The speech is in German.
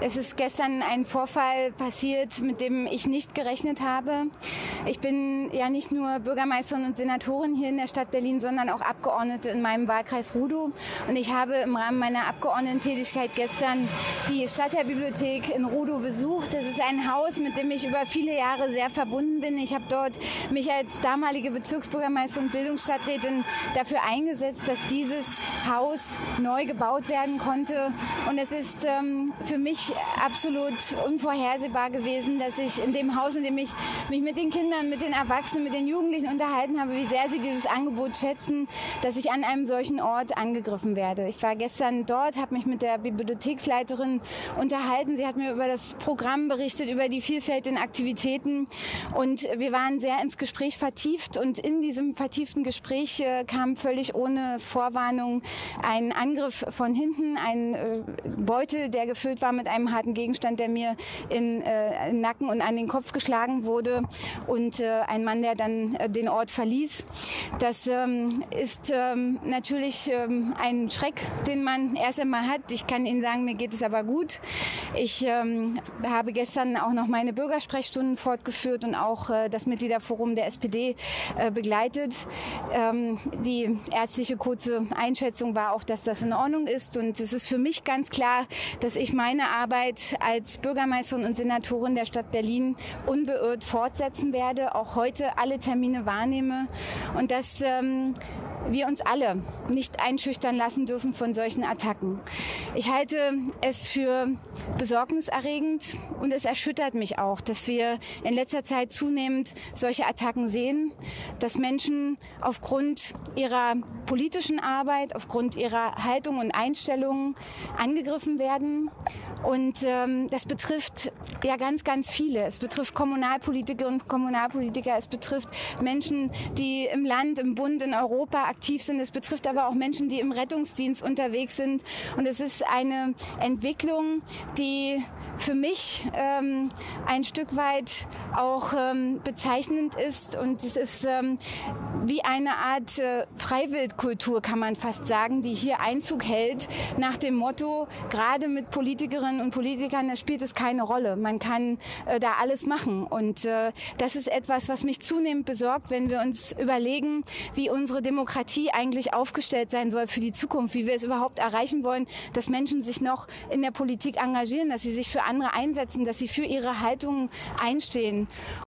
Es ist gestern ein Vorfall passiert, mit dem ich nicht gerechnet habe. Ich bin ja nicht nur Bürgermeisterin und Senatorin hier in der Stadt Berlin, sondern auch Abgeordnete in meinem Wahlkreis Rudow. Und ich habe im Rahmen meiner Abgeordnetentätigkeit gestern die Stadtteilbibliothek in Rudow besucht. Das ist ein Haus, mit dem ich über viele Jahre sehr verbunden bin. Ich habe dort mich als damalige Bezirksbürgermeisterin und Bildungsstadträtin dafür eingesetzt, dass dieses Haus neu gebaut werden konnte. Und es ist für mich absolut unvorhersehbar gewesen, dass ich in dem Haus, in dem ich mich mit den Kindern, mit den Erwachsenen, mit den Jugendlichen unterhalten habe, wie sehr sie dieses Angebot schätzen, dass ich an einem solchen Ort angegriffen werde. Ich war gestern dort, habe mich mit der Bibliotheksleiterin unterhalten. Sie hat mir über das Programm berichtet, über die Vielfalt in Aktivitäten. Und wir waren sehr ins Gespräch vertieft. Und in diesem vertieften Gespräch kam völlig ohne Vorwarnung ein Angriff von hinten, ein Beutel, der gefüllt war mit einem harten Gegenstand, der mir in den Nacken und an den Kopf geschlagen wurde, und ein Mann, der dann den Ort verließ. Das ist natürlich ein Schreck, den man erst einmal hat. Ich kann Ihnen sagen, mir geht es aber gut. Ich habe gestern auch noch meine Bürgersprechstunden fortgeführt und auch das Mitgliederforum der SPD begleitet. Die ärztliche kurze Einschätzung war auch, dass das in Ordnung ist, und es ist für mich ganz klar, dass ich meine Arbeit als Bürgermeisterin und Senatorin der Stadt Berlin unbeirrt fortsetzen werde, auch heute alle Termine wahrnehme, und dass wir uns alle nicht einschüchtern lassen dürfen von solchen Attacken. Ich halte es für besorgniserregend, und es erschüttert mich auch, dass wir in letzter Zeit zunehmend solche Attacken sehen, dass Menschen aufgrund ihrer politischen Arbeit, aufgrund ihrer Haltung und Einstellungen angegriffen werden. Und das betrifft ja ganz, ganz viele. Es betrifft Kommunalpolitikerinnen und Kommunalpolitiker, es betrifft Menschen, die im Land, im Bund, in Europa aktiv sind. Es betrifft aber auch Menschen, die im Rettungsdienst unterwegs sind. Und es ist eine Entwicklung, die für mich ein Stück weit auch bezeichnend ist. Und es ist wie eine Art Freiwildkultur, kann man fast sagen, die hier Einzug hält, nach dem Motto, gerade mit Politikerinnen und Politikern, da spielt es keine Rolle. Man kann da alles machen. Und das ist etwas, was mich zunehmend besorgt, wenn wir uns überlegen, wie unsere Demokratie eigentlich aufgestellt sein soll für die Zukunft, wie wir es überhaupt erreichen wollen, dass Menschen sich noch in der Politik engagieren, dass sie sich für andere einsetzen, dass sie für ihre Haltungen einstehen.